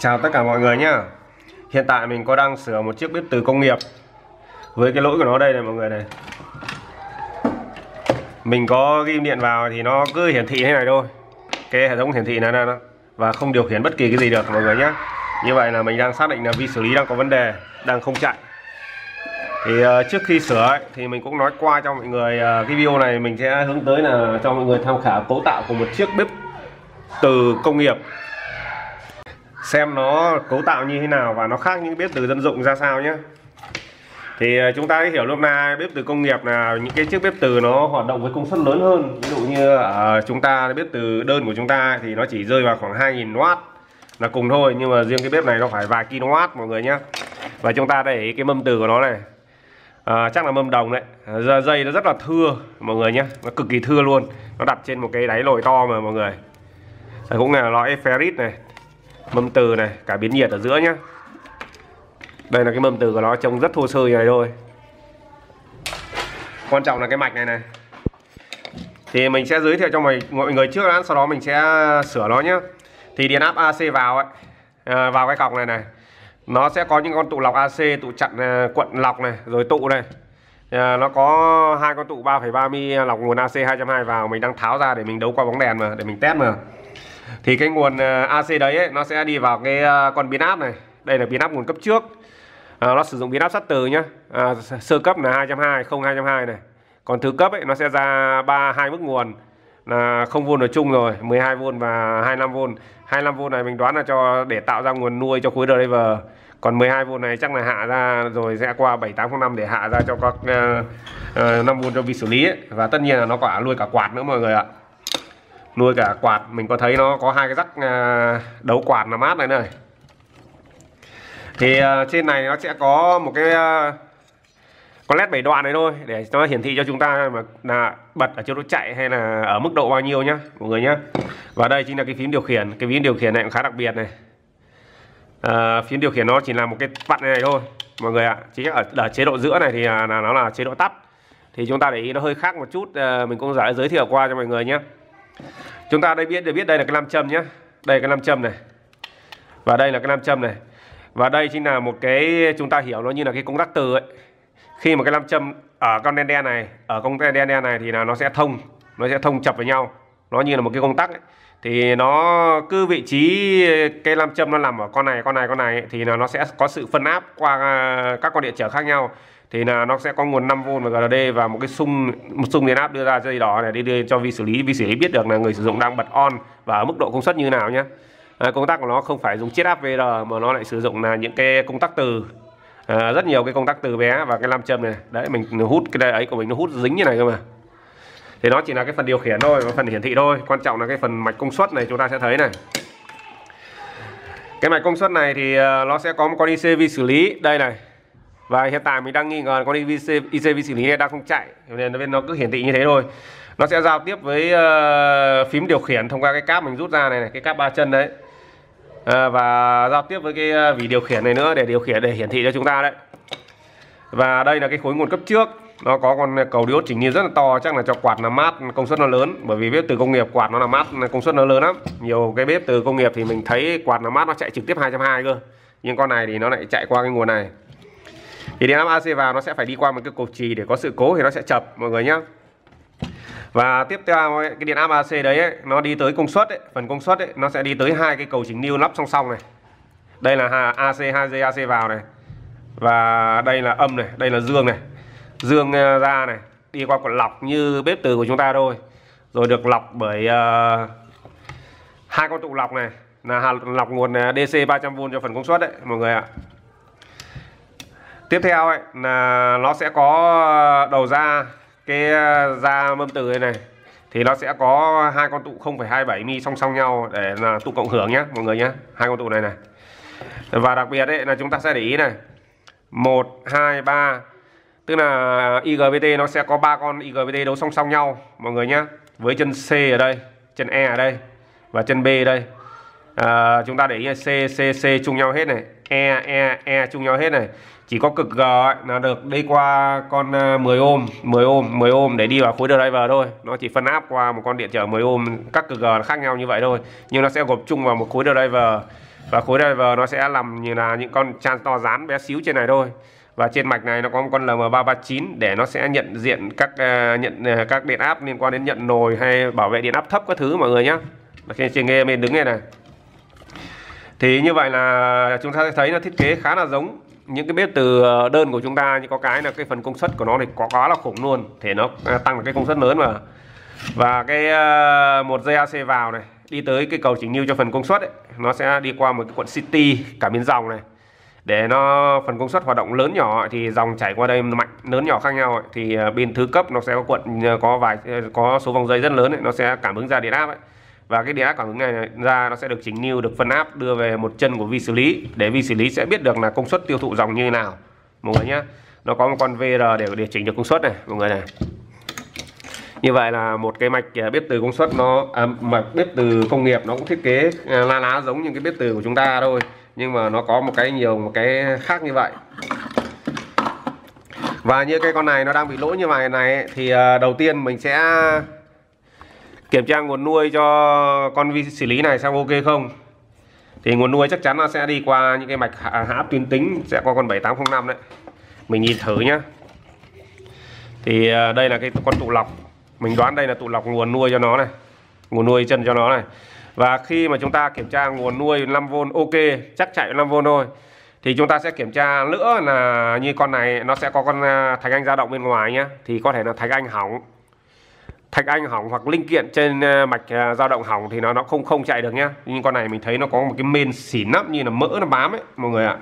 Chào tất cả mọi người nhá. Hiện tại mình có đang sửa một chiếc bếp từ công nghiệp. Với cái lỗi của nó đây này mọi người này. Mình có ghim điện vào thì nó cứ hiển thị thế này thôi. Cái hệ thống hiển thị này nè. Và không điều khiển bất kỳ cái gì được mọi người nhé. Như vậy là mình đang xác định là vi xử lý đang có vấn đề, đang không chạy. Thì trước khi sửa ấy, thì mình cũng nói qua cho mọi người, cái video này mình sẽ hướng tới là cho mọi người tham khảo cấu tạo của một chiếc bếp từ công nghiệp, xem nó cấu tạo như thế nào và nó khác những bếp từ dân dụng ra sao nhé. Thì chúng ta hiểu lúc này bếp từ công nghiệp là những cái chiếc bếp từ nó hoạt động với công suất lớn hơn. Ví dụ như ở chúng ta bếp từ đơn của chúng ta thì nó chỉ rơi vào khoảng 2000W là cùng thôi, nhưng mà riêng cái bếp này nó phải vài kW mọi người nhé. Và chúng ta để cái mâm từ của nó này, chắc là mâm đồng đấy, dây nó rất là thưa mọi người nhé, nó cực kỳ thưa luôn, nó đặt trên một cái đáy nồi to mà mọi người. Đây cũng là lõi ferrit này, mâm từ này, cả biến nhiệt ở giữa nhá. Đây là cái mâm từ của nó, trông rất thô sơ như này thôi. Quan trọng là cái mạch này này. Thì mình sẽ giới thiệu cho mọi người trước đã, sau đó mình sẽ sửa nó nhá. Thì điện áp AC vào ấy, vào cái cọc này này, nó sẽ có những con tụ lọc AC, tụ chặn cuộn lọc này, rồi tụ này. Nó có hai con tụ 3,3 mm lọc nguồn AC 220 vào, mình đang tháo ra để mình đấu qua bóng đèn mà, để mình test mà. Thì cái nguồn AC đấy ấy, nó sẽ đi vào cái con biến áp này. Đây là biến áp nguồn cấp trước, nó sử dụng biến áp sắt từ nhá. Sơ cấp là 220, 220 này. Còn thứ cấp ấy, nó sẽ ra hai mức nguồn là 0V là chung rồi, 12V và 25V. 25V này mình đoán là cho để tạo ra nguồn nuôi cho khối driver. Còn 12V này chắc là hạ ra rồi sẽ qua 7805 để hạ ra cho các 5V cho vi xử lý ấy. Và tất nhiên là nó có nuôi cả quạt nữa mọi người ạ. Nuôi cả quạt, mình có thấy nó có hai cái rắc đấu quạt là mát này này. Thì trên này nó sẽ có một cái con led 7 đoạn này thôi, để nó hiển thị cho chúng ta mà là bật ở chỗ nó chạy hay là ở mức độ bao nhiêu nhá mọi người nhá. Và đây chính là cái phím điều khiển. Cái phím điều khiển này cũng khá đặc biệt này. Phím điều khiển nó chỉ là một cái vặn này thôi mọi người ạ. Chính ở chế độ giữa này thì là nó là chế độ tắt. Thì chúng ta để ý nó hơi khác một chút, mình cũng giới thiệu qua cho mọi người nhé. Chúng ta đây biết đây là cái nam châm nhé. Đây là cái nam châm này. Và đây là cái nam châm này. Và đây chính là một cái chúng ta hiểu nó như là cái công tắc từ ấy. Khi mà cái nam châm ở con đen đen này, ở con đen đen này thì là nó sẽ thông chập với nhau. Nó như là một cái công tắc ấy. Thì nó cứ vị trí cái nam châm nó nằm ở con này ấy, thì là nó sẽ có sự phân áp qua các con điện trở khác nhau. Thì là nó sẽ có nguồn 5V và GND và một cái xung điện áp đưa ra dây đỏ này đi cho vi xử lý biết được là người sử dụng đang bật on và ở mức độ công suất như nào nhé. Công tắc của nó không phải dùng chiết áp VR mà nó lại sử dụng là những cái công tắc từ, rất nhiều cái công tắc từ bé và cái nam châm này đấy, mình hút cái đấy của mình nó hút dính như này cơ mà. Thì nó chỉ là cái phần điều khiển thôi, phần hiển thị thôi. Quan trọng là cái phần mạch công suất này chúng ta sẽ thấy này. Cái mạch công suất này thì nó sẽ có một con IC vi xử lý đây này. Và hiện tại mình đang nghi ngờ con IC vi xử lý này đang không chạy, nên nó cứ hiển thị như thế thôi. Nó sẽ giao tiếp với phím điều khiển thông qua cái cáp mình rút ra này, cái cáp 3 chân đấy. Và giao tiếp với cái vỉ điều khiển này nữa để hiển thị cho chúng ta đấy. Và đây là cái khối nguồn cấp trước, nó có con cầu diode chỉnh như rất là to, chắc là cho quạt làm mát công suất nó lớn, bởi vì bếp từ công nghiệp quạt nó làm mát công suất nó lớn lắm. Nhiều cái bếp từ công nghiệp thì mình thấy quạt làm mát nó chạy trực tiếp 220 cơ. Nhưng con này thì nó lại chạy qua cái nguồn này. Thì điện áp AC vào nó sẽ phải đi qua một cái cột chì, để có sự cố thì nó sẽ chập mọi người nhé. Và tiếp theo ấy, cái điện áp AC đấy ấy, nó đi tới công suất ấy, phần công suất ấy, nó sẽ đi tới hai cái cầu chỉnh lưu lắp song song này. Đây là AC 2G AC vào này. Và đây là âm này, đây là dương này. Dương ra này, đi qua quạt lọc như bếp từ của chúng ta thôi. Rồi được lọc bởi hai con tụ lọc này, là lọc nguồn DC 300V cho phần công suất đấy mọi người ạ. Tiếp theo ấy, là nó sẽ có đầu ra, cái ra mâm từ này thì nó sẽ có hai con tụ 0,27 mm song song nhau để là tụ cộng hưởng nhé mọi người nhé, hai con tụ này này. Và đặc biệt ấy, là chúng ta sẽ để ý này, 1, 2, 3, tức là IGBT nó sẽ có 3 con IGBT đấu song song nhau mọi người nhé, với chân C ở đây, chân E ở đây và chân B ở đây. Chúng ta để ý C chung nhau hết này, E chung nhau hết này. Chỉ có cực G ấy, là được đi qua con 10 ohm để đi vào khối driver thôi. Nó chỉ phân áp qua một con điện trở 10 ohm, các cực G khác nhau như vậy thôi. Nhưng nó sẽ gộp chung vào một khối driver Và khối DV nó sẽ làm như là những con transistor dán bé xíu trên này thôi. Và trên mạch này nó có một con LM339 để nó sẽ nhận diện các các điện áp liên quan đến nhận nồi hay bảo vệ điện áp thấp các thứ mọi người nhé. Trên nghe mình đứng đây này. Thì như vậy là chúng ta sẽ thấy nó thiết kế khá là giống những cái bếp từ đơn của chúng ta, nhưng có cái là cái phần công suất của nó thì có quá là khủng luôn, thì nó tăng được cái công suất lớn mà. Và cái một dây AC vào này đi tới cái cầu chỉnh lưu cho phần công suất ấy, nó sẽ đi qua một cái cuộn CT cả miếng dòng này để nó phần công suất hoạt động lớn nhỏ, thì dòng chảy qua đây mạnh lớn nhỏ khác nhau ấy, thì bên thứ cấp nó sẽ có cuộn có số vòng dây rất lớn ấy, nó sẽ cảm ứng ra điện áp ấy. Và cái điện áp cảm ứng này ra nó sẽ được chỉnh lưu, được phân áp đưa về một chân của vi xử lý, để vi xử lý sẽ biết được là công suất tiêu thụ dòng như thế nào mọi người nhé. Nó có một con VR để chỉnh được công suất này mọi người này. Như vậy là một cái mạch bếp từ công suất nó mà bếp từ công nghiệp nó cũng thiết kế la lá giống như cái bếp từ của chúng ta thôi, nhưng mà nó có một cái nhiều khác như vậy. Và như cái con này nó đang bị lỗi như vậy này ấy, thì đầu tiên mình sẽ kiểm tra nguồn nuôi cho con vi xử lý này xem ok không. Thì nguồn nuôi chắc chắn nó sẽ đi qua những cái mạch hạ áp tuyến tính, sẽ có con 7805 đấy. Mình nhìn thử nhá. Thì đây là cái con tụ lọc. Mình đoán đây là tụ lọc nguồn nuôi cho nó này, nguồn nuôi chân cho nó này. Và khi mà chúng ta kiểm tra nguồn nuôi 5V ok, chắc chạy 5V thôi, thì chúng ta sẽ kiểm tra nữa là như con này nó sẽ có con thạch anh dao động bên ngoài nhá. Thì có thể là thạch anh hỏng, hoặc linh kiện trên mạch dao động hỏng thì nó không chạy được nhá. Nhưng con này mình thấy nó có một cái mên xỉn lắm, như là mỡ nó bám ấy mọi người ạ.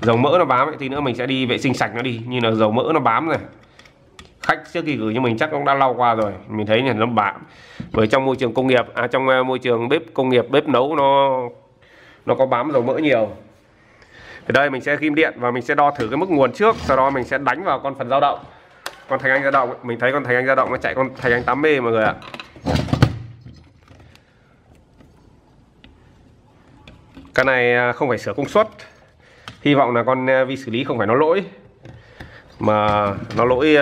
Dầu mỡ nó bám ấy, thì nữa mình sẽ đi vệ sinh sạch nó đi, như là dầu mỡ nó bám này. Khách trước khi gửi cho mình chắc cũng đã lau qua rồi, mình thấy là nó bám. Bởi trong môi trường công nghiệp, trong môi trường bếp công nghiệp, bếp nấu nó có bám dầu mỡ nhiều. Thì đây mình sẽ ghim điện và mình sẽ đo thử cái mức nguồn trước, sau đó mình sẽ đánh vào con phần dao động. Con thạch anh dao động, mình thấy con thạch anh dao động nó chạy con thạch anh 8B mọi người ạ. Cái này không phải sửa công suất. Hy vọng là con vi xử lý không phải nó lỗi, mà nó lỗi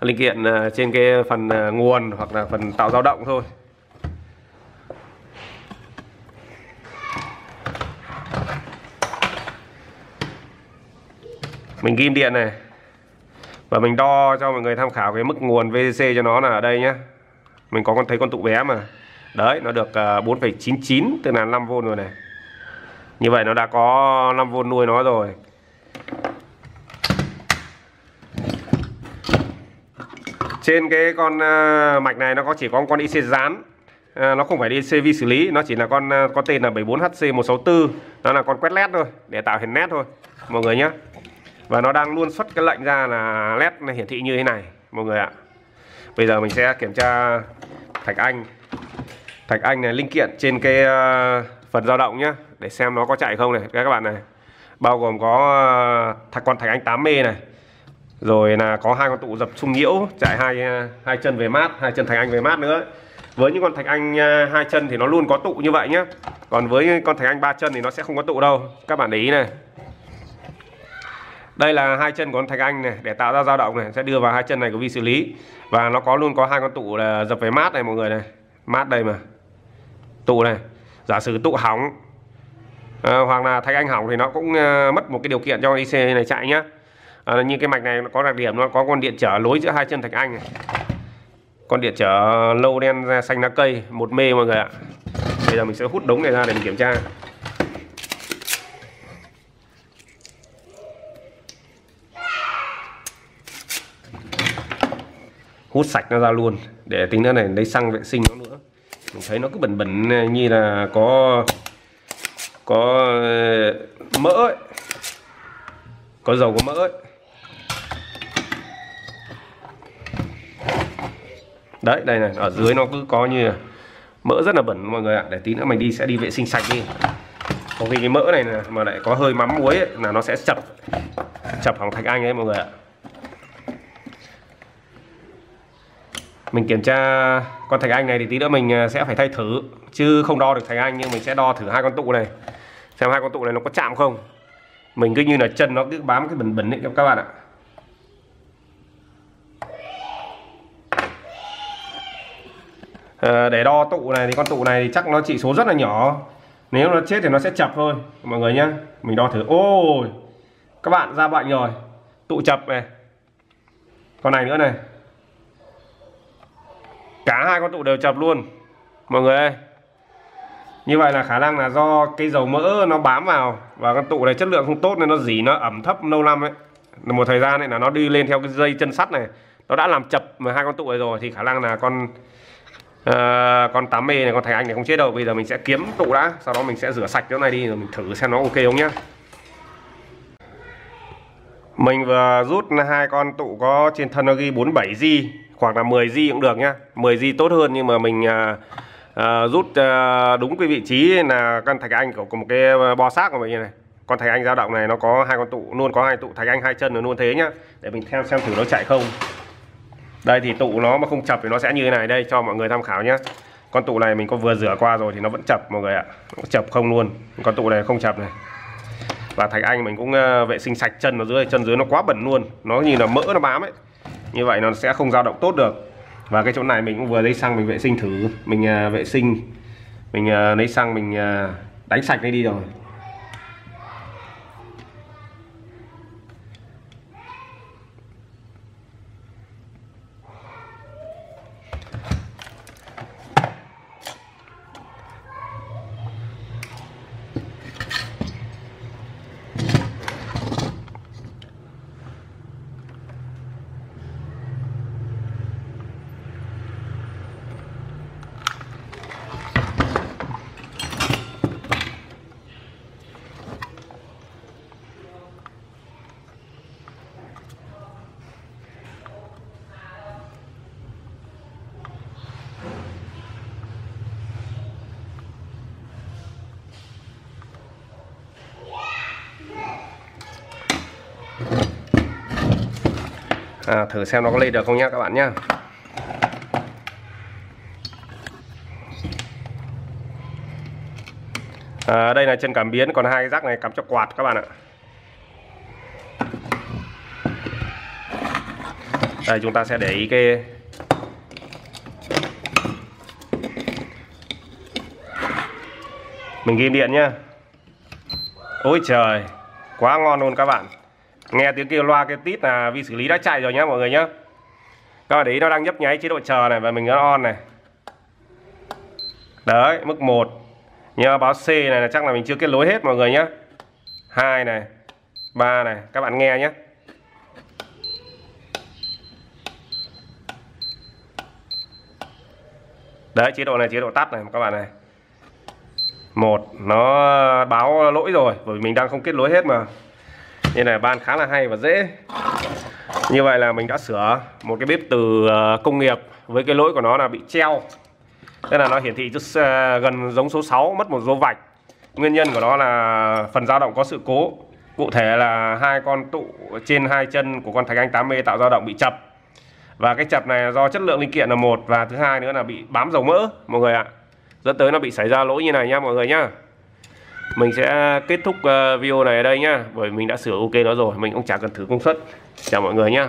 linh kiện trên cái phần nguồn hoặc là phần tạo dao động thôi. Mình ghim điện này và mình đo cho mọi người tham khảo cái mức nguồn VCC cho nó là ở đây nhá. Mình có thấy con tụ bé mà. Đấy, nó được 4,99, tức là 5V rồi này. Như vậy nó đã có 5V nuôi nó rồi. Trên cái con mạch này nó có chỉ có một con IC dán, nó không phải IC vi xử lý, nó chỉ là con có tên là 74HC164, nó là con quét led thôi, để tạo hình led thôi mọi người nhé. Và nó đang luôn xuất cái lệnh ra là led hiển thị như thế này mọi người ạ. Bây giờ mình sẽ kiểm tra thạch anh. Thạch anh này linh kiện trên cái phần dao động nhá, để xem nó có chạy không này các bạn này. Bao gồm có con thạch anh 8M này. Rồi là có hai con tụ dập xung nhiễu chạy hai chân về mát, hai chân thạch anh về mát nữa. Với những con thạch anh hai chân thì nó luôn có tụ như vậy nhé. Còn với con thạch anh ba chân thì nó sẽ không có tụ đâu. Các bạn để ý này. Đây là hai chân của con thạch anh này để tạo ra dao động này, sẽ đưa vào hai chân này của vi xử lý. Và nó có luôn có hai con tụ là dập về mát này mọi người này. Mát đây mà. Tụ này. Giả sử tụ hỏng hoặc là thạch anh hỏng thì nó cũng mất một cái điều kiện cho con IC này chạy nhá. Như cái mạch này nó có đặc điểm nó có con điện trở lối giữa hai chân thạch anh này. Con điện trở lâu đen xanh lá cây 1M mọi người ạ. Bây giờ mình sẽ hút đống này ra để mình kiểm tra. Hút sạch nó ra luôn, để tính nữa này lấy xăng vệ sinh nó nữa. Mình thấy nó cứ bẩn bẩn như là có mỡ ấy. Có dầu có mỡ ấy. Đấy, đây này, ở dưới nó cứ có như mỡ rất là bẩn mọi người ạ. Để tí nữa mình đi sẽ đi vệ sinh sạch đi. Có khi cái mỡ này nè, mà lại có hơi mắm muối ấy, là nó sẽ chập hỏng thạch anh ấy mọi người ạ. Mình kiểm tra con thạch anh này thì tí nữa mình sẽ phải thay thử, chứ không đo được thạch anh, nhưng mình sẽ đo thử hai con tụ này xem hai con tụ này nó có chạm không. Mình cứ như là chân nó cứ bám cái bẩn bẩn ấy các bạn ạ. Để đo tụ này thì con tụ này thì chắc nó chỉ số rất là nhỏ. Nếu nó chết thì nó sẽ chập thôi mọi người nhé. Mình đo thử. Ôi, các bạn ra bệnh rồi. Tụ chập này. Con này nữa này. Cả hai con tụ đều chập luôn mọi người ơi. Như vậy là khả năng là do cái dầu mỡ nó bám vào, và con tụ này chất lượng không tốt nên nó dỉ, nó ẩm thấp lâu năm ấy. Một thời gian này là nó đi lên theo cái dây chân sắt này, nó đã làm chập mà hai con tụ này rồi, thì khả năng là con 8E này, con Thành Anh này không chết đâu. Bây giờ mình sẽ kiếm tụ đã, sau đó mình sẽ rửa sạch chỗ này đi rồi mình thử xem nó ok không nhá. Mình vừa rút hai con tụ có trên thân nó ghi 47G, khoảng là 10G cũng được nhá. 10G tốt hơn, nhưng mà mình rút đúng cái vị trí là con Thành Anh của một cái bo xác của mình như này. Con Thành Anh dao động này nó có hai con tụ, luôn có hai tụ Thành Anh hai chân rồi luôn thế nhá. Để mình theo xem thử nó chạy không. Đây thì tụ nó mà không chập thì nó sẽ như thế này, đây cho mọi người tham khảo nhé. Con tụ này mình có vừa rửa qua rồi thì nó vẫn chập mọi người ạ. Nó chập không luôn. Con tụ này không chập này. Và Thành Anh mình cũng vệ sinh sạch chân ở dưới, chân dưới nó quá bẩn luôn. Nó như là mỡ nó bám ấy. Như vậy nó sẽ không dao động tốt được. Và cái chỗ này mình cũng vừa lấy xăng mình vệ sinh thử. Mình vệ sinh, mình lấy xăng mình đánh sạch nó đi rồi. Thử xem nó có lên được không nhá các bạn nhá. Đây là chân cảm biến, còn hai cái rác này cắm cho quạt các bạn ạ. Đây chúng ta sẽ để ý cái mình ghim điện nhá. Ôi trời, quá ngon luôn các bạn. Nghe tiếng kêu loa kêu tít là vi xử lý đã chạy rồi nhá mọi người nhá. Các bạn để ý nó đang nhấp nháy chế độ chờ này, và mình nó on này. Đấy, mức 1. Nhớ báo C này là chắc là mình chưa kết nối hết mọi người nhá. 2 này, 3 này, các bạn nghe nhé. Đấy, chế độ này chế độ tắt này các bạn này. 1 nó báo lỗi rồi, bởi vì mình đang không kết nối hết mà. Như này ban khá là hay và dễ. Như vậy là mình đã sửa một cái bếp từ công nghiệp với cái lỗi của nó là bị treo. Tức là nó hiển thị gần giống số 6, mất một dấu vạch. Nguyên nhân của nó là phần dao động có sự cố. Cụ thể là hai con tụ trên hai chân của con Thành Anh 8E tạo dao động bị chập. Và cái chập này do chất lượng linh kiện là một, và thứ hai nữa là bị bám dầu mỡ mọi người ạ. Dẫn tới nó bị xảy ra lỗi như này nha mọi người nhá. Mình sẽ kết thúc video này ở đây nhá, bởi mình đã sửa ok nó rồi, mình cũng chả cần thử công suất. Chào mọi người nhá.